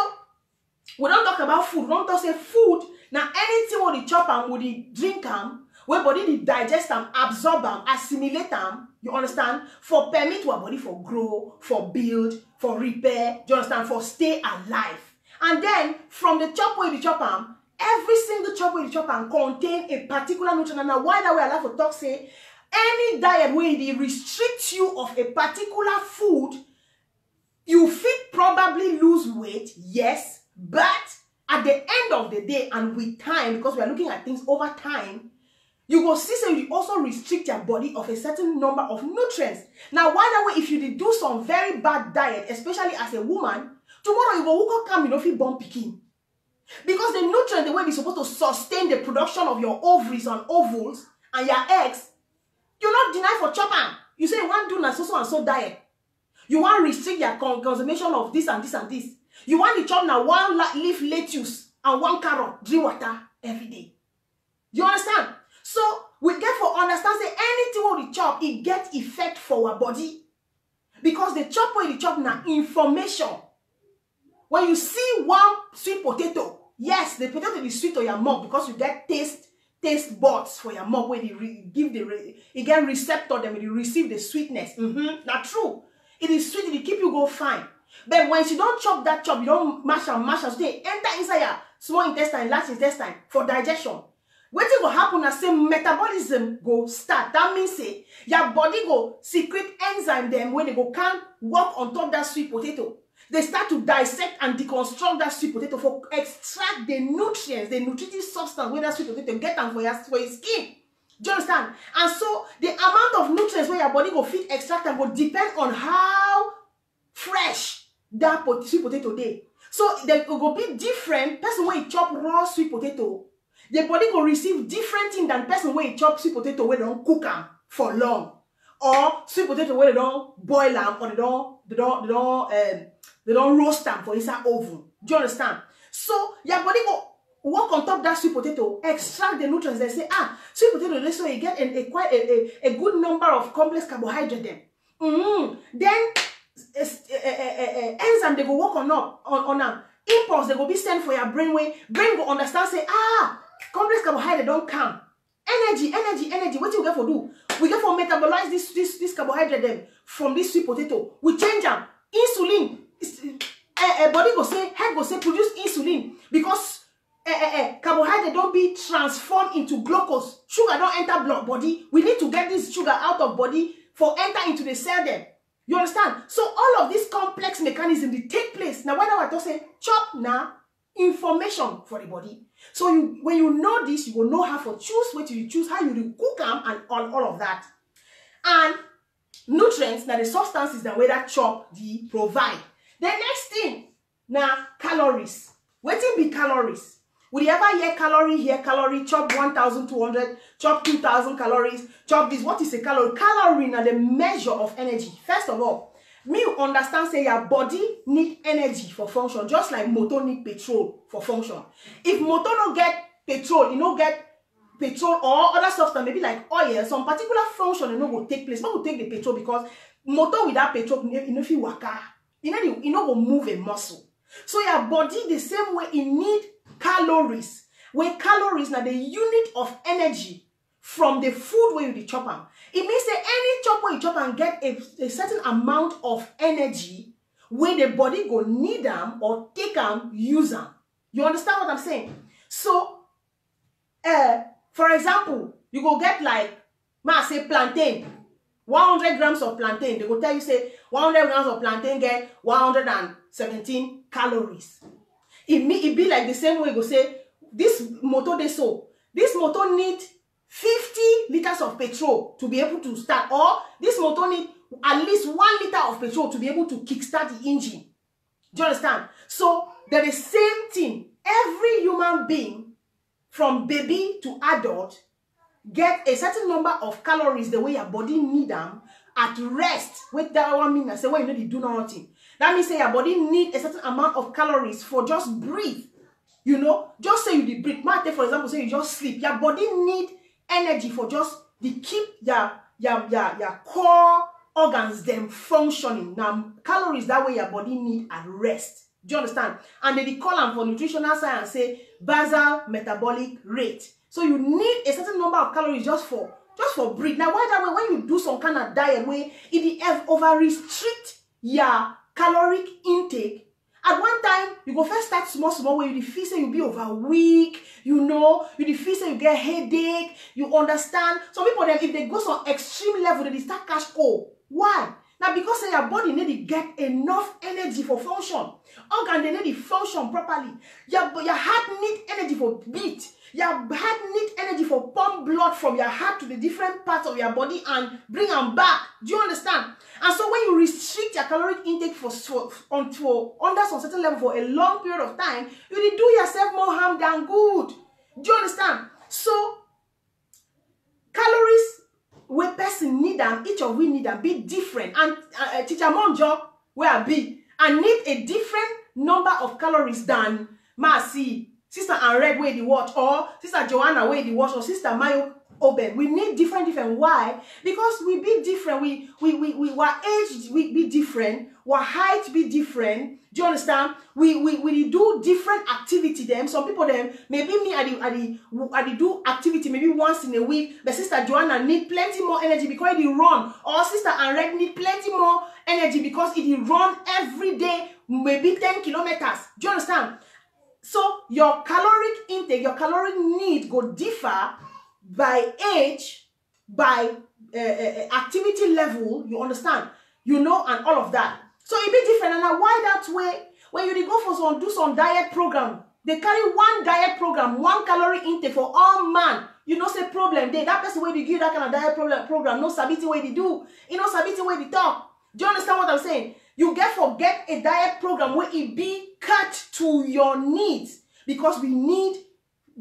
we don't talk about food, we don't talk say food. Now anything with the chop and with the drink them, where body the digest them, absorb them, assimilate them, you understand? For permit our body for grow, for build, for repair, you understand? For stay alive. And then from the chop with the chop them, every single chop with the chop them contain a particular nutrient. Now why that we allow for talk say any diet where it restricts you of a particular food, you fit probably lose weight, yes, but at the end of the day and with time, because we are looking at things over time, you will see so you also restrict your body of a certain number of nutrients. Now, why that way if you do some very bad diet, especially as a woman, tomorrow you will come, you know, if you born picking. Because the nutrient, the way we're supposed to sustain the production of your ovaries and ovals and your eggs, you're not denied for chopping. You say you want to do a so and so diet. You want to restrict your consumption of this and this and this. You want to chop now one leaf lettuce and one carrot, drink water every day. You understand? So we get for understand say anything we chop, it gets effect for our body. Because the chop where you chop now information. When you see one sweet potato, yes, the potato is sweet to your mouth because you get taste, taste buds for your mouth where they re give the re again receptor them, you receive the sweetness. Mm-hmm. Not true. It is sweet, it keep you go fine. But when you don't chop that chop, you don't mash and mash and so they enter inside your small intestine, large intestine for digestion. What will happen as say metabolism go start. That means say your body go secrete enzyme them when they go can't work on top that sweet potato. They start to dissect and deconstruct that sweet potato for extract the nutrients, the nutritive substance where that sweet potato get them for your, for your skin. Do you understand? And so the amount of nutrients where your body go fit extract and will depend on how fresh that sweet potato day. So they will be different. Person where you chop raw sweet potato, the body will receive different thing than person where you chop sweet potato where they don't cook them for long. or sweet potato where they don't boil them or they don't they don't they don't um, they don't roast them for inside oven. Do you understand? So your body go work on top that sweet potato, extract the nutrients. They say, ah, sweet potato, this way you get a, a quite a, a, a good number of complex carbohydrates then. Mm-hmm. Then a, a, a, a enzyme they go work on up on on them. Impulse they go be sent for your brain way. Brain go understand, say, ah, complex carbohydrate don't come. Energy, energy, energy. What do you get for do? We get for metabolize this this this carbohydrate then from this sweet potato. We change them. Insulin. A, a body go say, head go say, produce insulin because a, a, a, carbohydrate don't be transformed into glucose. Sugar don't enter blood body. We need to get this sugar out of body for enter into the cell then. You understand? So all of these complex mechanisms they take place. Now when I talk say chop now information for the body. So you when you know this, you will know how to choose what you choose, how you cook them, and all, all of that. And nutrients now the substances that way that chop they provide. The next thing now calories. What thing be calories? Would you ever hear calorie here? Calorie chop one thousand two hundred, chop two thousand calories, chop this. What is a calorie? Calorie now the measure of energy. First of all, me understand say your body need energy for function, just like motor need petrol for function. If motor no get petrol, you no get petrol or other substance, maybe like oil, some particular function you no go take place. No go take the petrol because motor without petrol you no fit waka. You know you no go move a muscle. So your body the same way it need calories. Where calories are the unit of energy from the food where you chop them. It means that any chop where you chop and get a, a certain amount of energy where the body go need them or take them, use them. You understand what I'm saying? So, uh, for example, you go get like, ma say plantain, one hundred grams of plantain. They go tell you say one hundred grams of plantain get one hundred seventeen calories. It, it be like the same way you go say, this motor they so, this motor need fifty liters of petrol to be able to start, or this motor need at least one liter of petrol to be able to kickstart the engine. Do you understand? So they're the same thing. Every human being, from baby to adult, get a certain number of calories the way your body need them at rest. Wait, that one mean I say, well, you know they do nothing. That means say your body need a certain amount of calories for just breathe. You know, just say you de breathe. Mate, for example, say you just sleep. Your body need energy for just to keep your your your, your core organs them functioning. Now calories that way your body need at rest. Do you understand? And they call them for nutritional science say basal metabolic rate. So you need a certain number of calories just for just for breathe. Now why that way when you do some kind of diet way it over restrict your caloric intake. At one time, you go first start small, small, where you feel say you be over weak, you know, you feel say you get headache, you understand. Some people, then, if they go some extreme level, they start catch cold. Why? Now, because say, your body need to get enough energy for function. Organ, they need to function properly. Your, your heart need energy for beat. Your heart need energy for pump blood from your heart to the different parts of your body and bring them back. Do you understand? And so when you restrict your caloric intake for, for, on, for under some certain level for a long period of time, you will do yourself more harm than good. Do you understand? So calories where person need them, each of we need them be different. And uh, Ticha Monjok where I be, I need a different number of calories than Marcy, Sister Anred where they watch, or Sister Joanna where they watch, or Sister Mayo. Open. We need different, different. Why? Because we be different. We, we, we, we, our age we be different. Our height be different. Do you understand? We, we, we do different activity. Them. Some people them. Maybe me I do, I do, I do activity maybe once in a week. But Sister Joanna need plenty more energy because it run. Or Sister Anred need plenty more energy because it run every day, maybe ten kilometers. Do you understand? So your caloric intake, your caloric need go differ. By age, by uh, uh, activity level, you understand, you know, and all of that. So it be different. And now why that way? When you go for some do some diet program, they carry one diet program, one calorie intake for all man. You know, say problem they that person way they give that kind of diet program program. No sabiti way they do. You know, sabiti way they talk. Do you understand what I'm saying? You get forget a diet program where it be cut to your needs because we need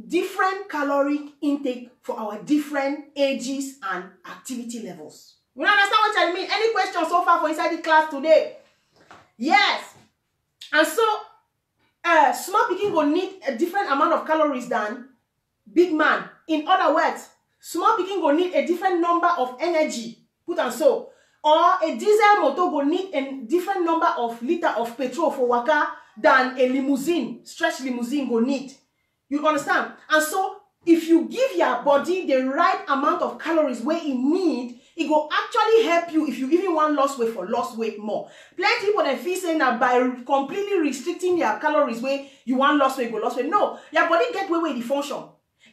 different caloric intake for our different ages and activity levels. You don't understand what I mean? Any questions so far for inside the class today? Yes. And so, uh, small pikin will need a different amount of calories than big man. In other words, small pikin will need a different number of energy, put and so. Or a diesel motor will need a different number of liter of petrol for waka than a limousine, stretch limousine will need. You understand? And so, if you give your body the right amount of calories where it need, it will actually help you if you even want lost weight for lost weight more. Plenty people that feel saying that by completely restricting your calories where you want lost weight, go lost weight. No, your body get way way the function.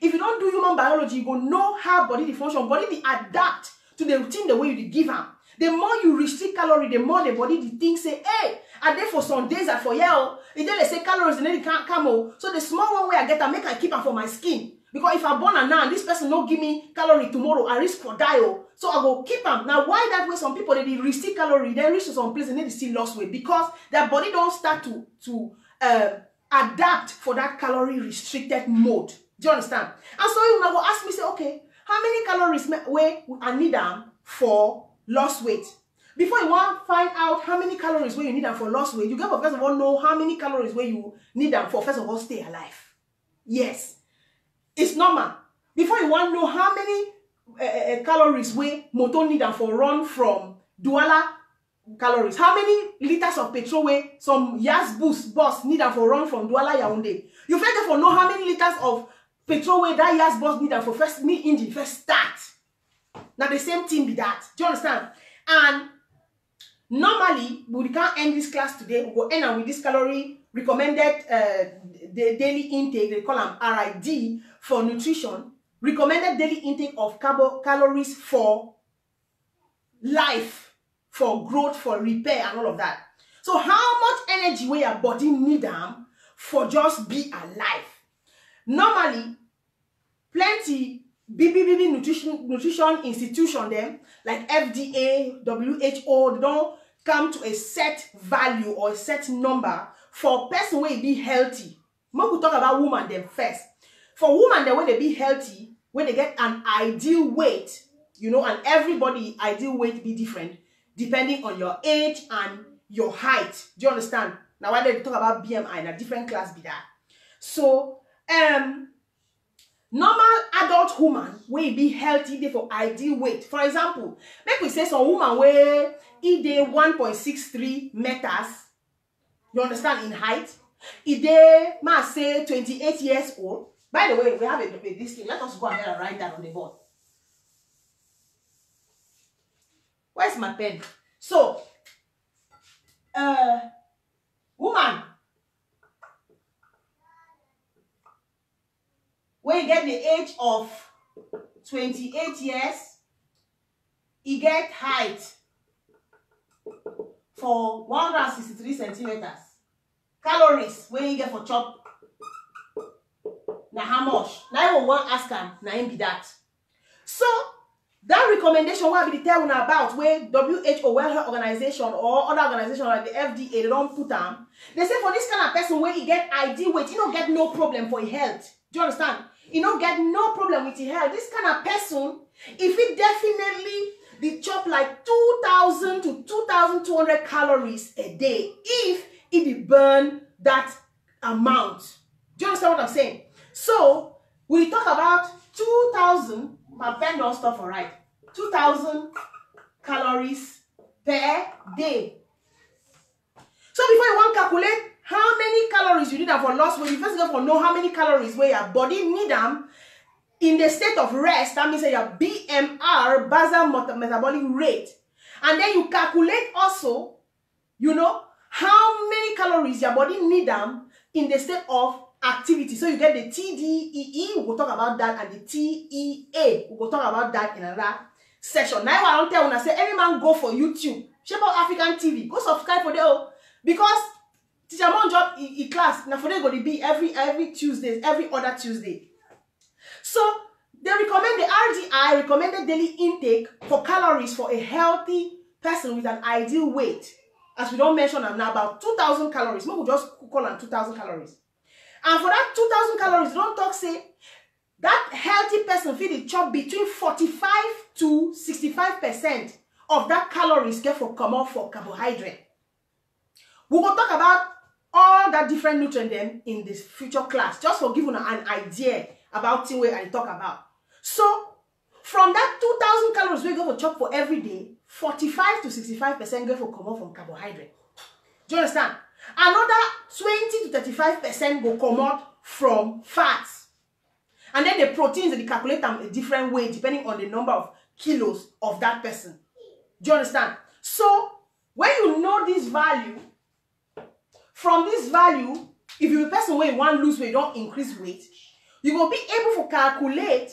If you don't do human biology, you go know how body the function, body the adapt to the routine the way you give them. The more you restrict calorie, the more the body the thing say, hey, I dey for some days at for hell. And then they say calories and then they can't come out. So the small one way I get, I make I keep them for my skin. Because if I born and now, and this person don't give me calorie tomorrow, I risk for die. So I go keep them. Now, why that way some people, they, they receive calorie, they reach to some place and they still lost weight? Because their body don't start to, to uh, adapt for that calorie-restricted mode. Do you understand? And so you now go ask me, say, okay, how many calories where I need them for lost weight? Before you want to find out how many calories where you need them for lost weight, you got to first of all know how many calories where you need them for, first of all, stay alive. Yes. It's normal. Before you want to know how many uh, uh, calories we motor need and for run from Douala calories, how many liters of petrol we some Yas bus bus need and for run from Douala Yaoundé. You first for know how many liters of petrol we that Yas bus need and for first me engine first start. Now the same thing be that. Do you understand? And normally we can't end this class today. We will end up with this calorie recommended uh, the daily intake. They call them R I D for nutrition. Recommended daily intake of carbo calories for life, for growth, for repair, and all of that. So, how much energy will your body need them for just be alive? Normally, plenty B B B B nutrition nutrition institution them like F D A, W H O, they don't come to a set value or a set number. For person where they be healthy, more we talk about woman them first. For woman, the way they be healthy, when they get an ideal weight, you know, and everybody ideal weight be different depending on your age and your height. Do you understand? Now why they talk about B M I in a different class be that. So um normal adult woman will be healthy, therefore ideal weight. For example, make we say some woman where if they one point six three meters. You understand in height? If they must say twenty-eight years old. By the way, we have a, a this thing. Let us go ahead and write that on the board. Where's my pen? So, uh, woman, when you get the age of twenty-eight years, you get height for one hundred sixty-three centimeters. Calories when you get for chop. Now how much? Now you want ask them. Now him be that. So that recommendation what I be telling about where W H O, World Health Organization, or other organization like the F D A, they don't put them. They say for this kind of person where you get ideal weight, you don't get no problem for your health. Do you understand? You don't get no problem with your health. This kind of person, if it definitely they chop like two thousand to two thousand two hundred calories a day if it burn that amount. Do you understand what I'm saying? So, we talk about two thousand, my pen don't stop for right, two thousand calories per day. So, before you want to calculate how many calories you need for lost weight, you first go for know how many calories where your body need them. In the state of rest, that means your B M R, basal metabolic rate. And then you calculate also, you know, how many calories your body need them in the state of activity. So you get the T D E E, we'll talk about that, and the T E A, we'll talk about that in another session. Now I don't tell when I say, any man go for YouTube, Shape Up African T V, go subscribe for the, because Teacher Monjok in class, now for them going to be every, every Tuesday, every other Tuesday. So, they recommend the R D I, recommended daily intake for calories for a healthy person with an ideal weight. As we don't mention them now, about two thousand calories. Maybe we'll just call them two thousand calories. And for that two thousand calories, don't talk, say, that healthy person feed the chop between forty-five to sixty-five percent of that calories get for come off for carbohydrate. We will talk about all that different nutrients then in this future class, just for giving an idea about the way I talk about. So from that two thousand calories we go for chop for every day, forty-five to sixty-five percent go for come off from carbohydrate. Do you understand? Another twenty to thirty-five percent go come out from fats. And then the proteins, they calculate them a different way depending on the number of kilos of that person. Do you understand? So, when you know this value, from this value, if you're a person where you want to lose weight, don't increase weight, you will be able to calculate,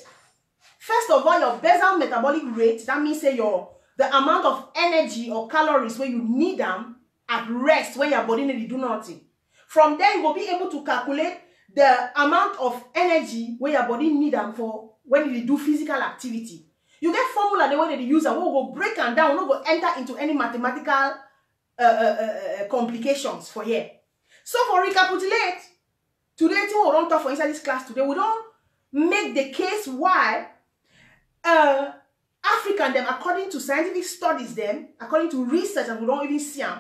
first of all, your basal metabolic rate. That means say your the amount of energy or calories where you need them at rest when your body needs to do nothing. From there, you will be able to calculate the amount of energy where your body needs them for when you do physical activity. You get formula the way they use and we'll go break and down, we'll go enter into any mathematical uh, uh, uh, complications for here. So for recapitulate, today we don't talk for inside this class today. We don't make the case why uh, African them, according to scientific studies them, according to research, and we don't even see them,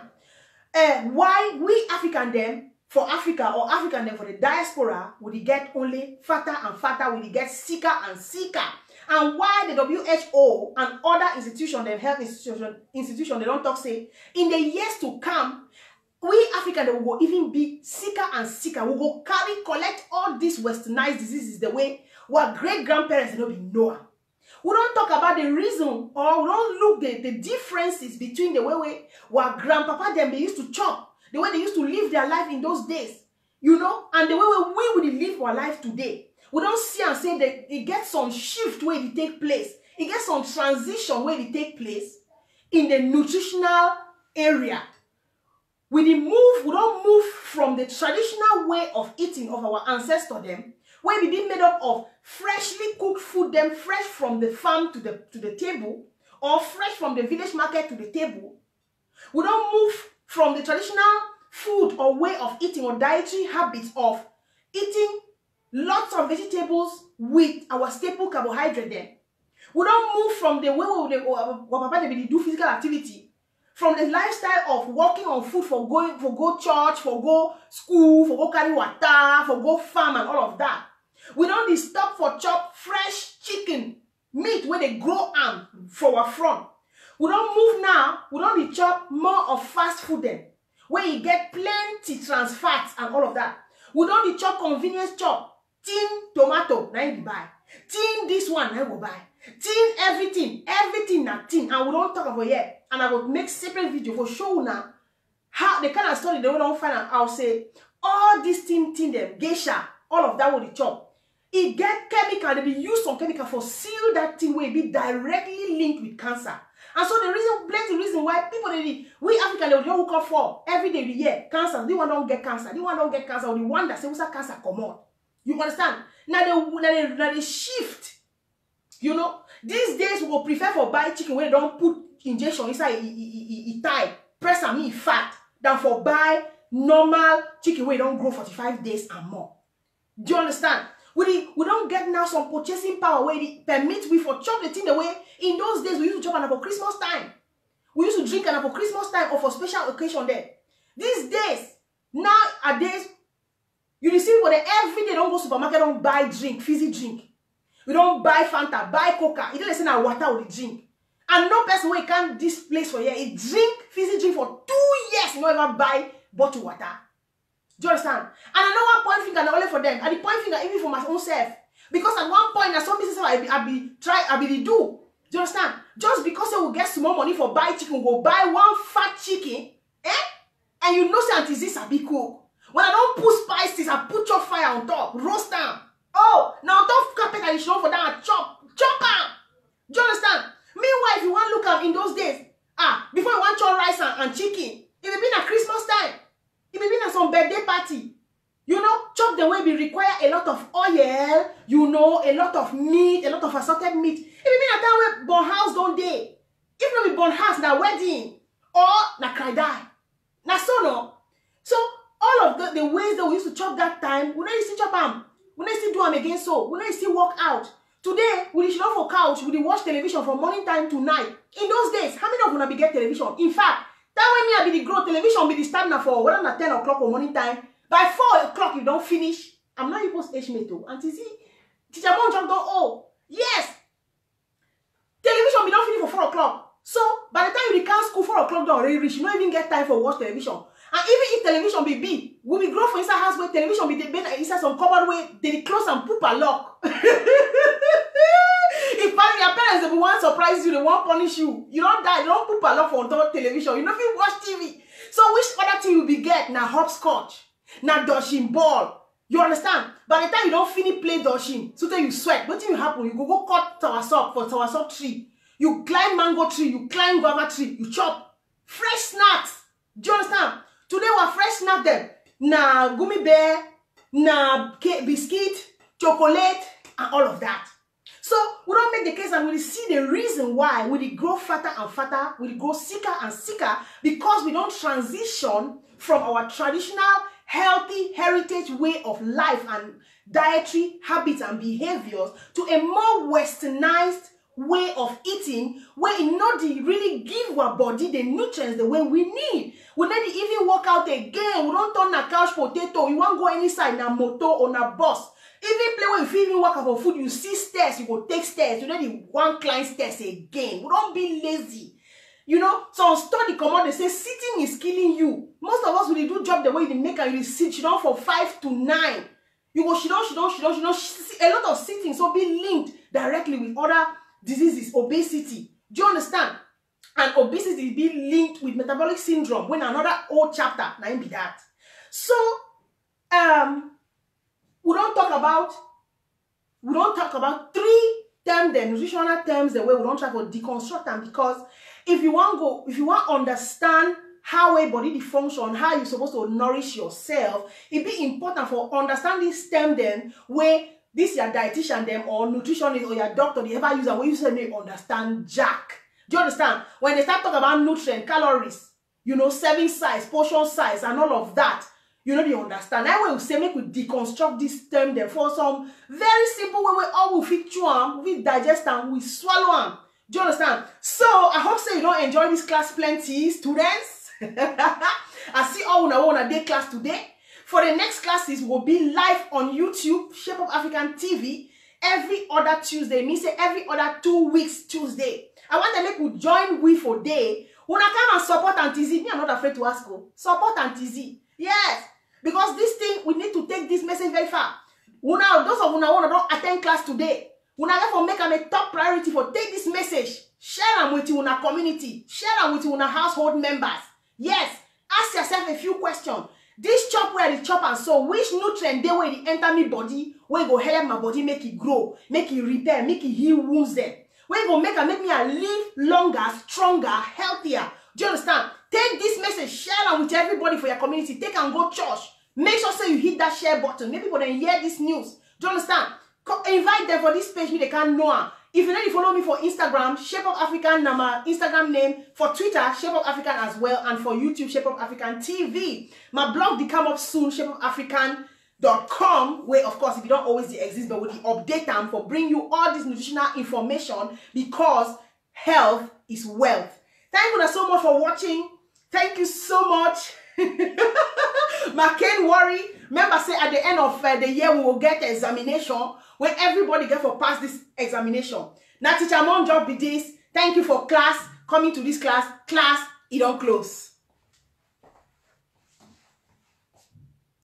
uh, why we African them for Africa or African them for the diaspora would get only fatter and fatter, would get sicker and sicker. And why the W H O and other institutions, the health institution, institution, they don't talk say, in the years to come, we Africans will go even be sicker and sicker. We will go carry, collect all these westernized diseases the way our great-grandparents will not be known. We don't talk about the reason or we don't look the, the differences between the way we, our grandpapa them, they used to chop, the way they used to live their life in those days, you know, and the way we, we would live our life today. We don't see and say that it gets some shift where it take place. It gets some transition where it take place in the nutritional area. We the move, we don't move from the traditional way of eating of our ancestors them, where we be made up of freshly cooked food them, fresh from the farm to the to the table, or fresh from the village market to the table. We don't move from the traditional food or way of eating or dietary habits of eating lots of vegetables with our staple carbohydrate there. We don't move from the way we, our papa they do physical activity, from the lifestyle of walking on foot for going for go church, for go school, for go carry water, for go farm and all of that. We don't stop for chop fresh chicken meat where they grow am for our front. We don't move now. We don't chop more of fast food then, where you get plenty trans fats and all of that. We don't chop convenience chop. Tin tomato, now you buy. Tin this one, now we buy. Tin everything, everything na tin. And we don't talk about here. And I will make separate video for show now how the kind of story they don't find out. I'll say all these tin tin them, geisha, all of that will chop. It get chemical. They be used some chemical for seal that tin will be directly linked with cancer. And so the reason, plenty reason why people they we African they don't come for every day of the year cancer. They want don't get cancer. They want don't get cancer. Or the one that says cancer come on. You understand? Now they, now they, now they shift. You know, these days we will prefer for buy chicken when they don't put injection inside it tie press and me fat than for buy normal chicken where they don't grow forty-five days and more. Do you understand? We, we don't get now some purchasing power where it permits we for chop the thing the way. In those days, we used to chop and for Christmas time. We used to drink and for Christmas time or for special occasion there. These days, nowadays, you see people that every day don't go supermarket, don't buy drink, fizzy drink. We don't buy Fanta, buy Coca. You don't listen to water or the drink. And no person where can this place for here, it drink, fizzy drink for two years, you don't ever buy bottled water. Do you understand? And I know one point finger not only for them. And the point finger even for my own self. Because at one point, I saw business I be, I be try, I be the do. Do you understand? Just because you will get small money for buy chicken, go buy one fat chicken, eh? And you know Aunty Zee I be cook. When I don't put spices, I put your fire on top, roast them. Oh, now don't carpet and show for that chop, chop them. Do you understand? Meanwhile, if you want to look at in those days, ah, before you want your rice and, and chicken, it will be at Christmas time. It may be at some birthday party. You know, chop the way we require a lot of oil, you know, a lot of meat, a lot of assorted meat. It may be at that way born house don't they? If not we born house, na wedding or na cry die. Na so no. So all of the, the ways that we used to chop that time, we don't used to chop them. We don't used to do them again so. We don't used to work out. Today, we dey sit down for couch, we dey watch television from morning time to night. In those days, how many of una be get television? In fact, that when me I be the grow, television be the standard for whether na ten o'clock or morning time. By four o'clock, you don't finish. I'm not supposed to age me too. Aunty Zee, Ticha Monjok don oh yes. Television be don finish for four o'clock. So by the time you recount school, four o'clock don already reach. You don't even get time for watch television. And even if television be big, we be grow for inside house where television be dey inside some cupboard where they close and poop a lock. If your parents they be want surprise you, they want punish you. You don't die, you don't poop a lock for on top television. You don't even watch T V. So which other thing you be get? Na hopscotch, na dodging ball. You understand? By the time you don't finish play dodging, so then you sweat. What thing will happen? You go go cut soursop for soursop tree. You climb mango tree, you climb guava tree, you chop fresh snacks. Do you understand? Today we're fresh snack them. Na gummy bear, na cake, biscuit, chocolate, and all of that. So we don't make the case and we see the reason why we grow fatter and fatter, we grow sicker and sicker because we don't transition from our traditional, healthy heritage way of life and dietary habits and behaviors to a more westernized way of eating where it not really give our body the nutrients the way we need. We need to even work out again. We don't turn a couch potato. You won't go any side, na motor or na bus. Even play when you even work out for food, you see stairs, you go take stairs. You don't need one climb stairs again. We don't be lazy. You know, some study come out, they say sitting is killing you. Most of us will do job the way they make and you sit, you know, for five to nine. You go, she don't, she don't, she don't, she don't. A lot of sitting, so be linked directly with other diseases, obesity. Do you understand? And obesity is being linked with metabolic syndrome when another old chapter, now be that. So, um, we don't talk about, we don't talk about three terms, the nutritional terms, the way we don't try to deconstruct them because if you want to go, if you want to understand how a body function, how you're supposed to nourish yourself, it'd be important for understanding STEM then where this your dietitian them or nutritionist or your doctor, they ever use and when you say they understand jack. Do you understand? When they start talking about nutrient, calories, you know, serving size, portion size, and all of that, you know, they understand. I will say make we deconstruct this term then for some very simple way we all will fit chew them, we digest them, we swallow them. Do you understand? So I hope so you don't enjoy this class plenty, students. I see all una wanna day class today. For the next classes will be live on YouTube, Shape Up African T V, every other Tuesday. Me say every other two weeks Tuesday. I want to make you join we for day. When I come and support Aunty Zee, me I'm not afraid to ask you. Support Aunty Zee. Yes, because this thing we need to take this message very far. Una, those of una wanna don't attend class today. Una therefore make am a top priority for take this message. Share them with una community. Share them with una household members. Yes, ask yourself a few questions. This chop where the chop and so which nutrient they will enter me body, where go help my body make it grow, make it repair, make it heal wounds them. Where go make and make me a live longer, stronger, healthier. Do you understand? Take this message, share it with everybody for your community. Take and go church. Make sure so you hit that share button. Maybe people then hear this news. Do you understand? Co invite them for this page, me they can't know her. If you don't follow me for Instagram, Shape Up African, my Instagram name. For Twitter, Shape Up African as well. And for YouTube, Shape Up African T V. My blog, they come up soon, shape up african dot com. Where, of course, if you don't always exist, but we update them for bring you all this nutritional information because health is wealth. Thank you so much for watching. Thank you so much. My can't worry. Remember, say at the end of uh, the year, we will get the examination. When everybody get for pass this examination. Na Ticha Monjok be this. Thank you for class. Coming to this class. Class, it don't close.